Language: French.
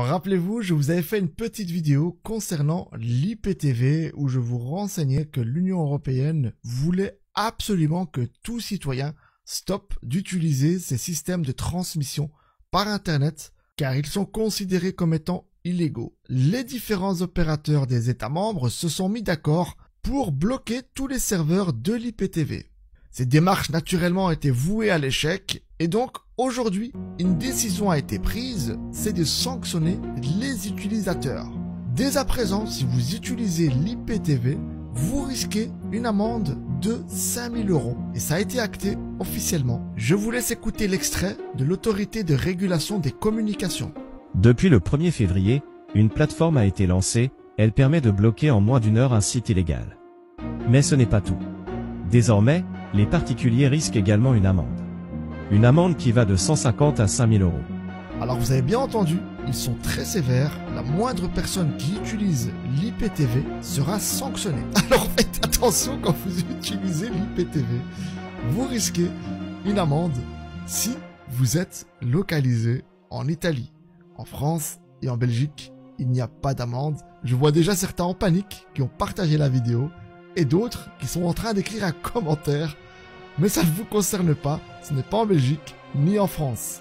Rappelez-vous, je vous avais fait une petite vidéo concernant l'IPTV où je vous renseignais que l'Union européenne voulait absolument que tout citoyen stoppe d'utiliser ces systèmes de transmission par Internet car ils sont considérés comme étant illégaux. Les différents opérateurs des États membres se sont mis d'accord pour bloquer tous les serveurs de l'IPTV. Ces démarches naturellement étaient vouées à l'échec et donc aujourd'hui, une décision a été prise, c'est de sanctionner les utilisateurs. Dès à présent, si vous utilisez l'IPTV, vous risquez une amende de 5 000 €. Et ça a été acté officiellement. Je vous laisse écouter l'extrait de l'autorité de régulation des communications. Depuis le 1er février, une plateforme a été lancée, elle permet de bloquer en moins d'1 heure un site illégal. Mais ce n'est pas tout. Désormais, les particuliers risquent également une amende. Une amende qui va de 150 à 5 000 €. Alors vous avez bien entendu, ils sont très sévères, la moindre personne qui utilise l'IPTV sera sanctionnée. Alors faites attention quand vous utilisez l'IPTV, vous risquez une amende si vous êtes localisé en Italie. En France et en Belgique, il n'y a pas d'amende. Je vois déjà certains en panique qui ont partagé la vidéo et d'autres qui sont en train d'écrire un commentaire. Mais ça ne vous concerne pas, ce n'est pas en Belgique ni en France.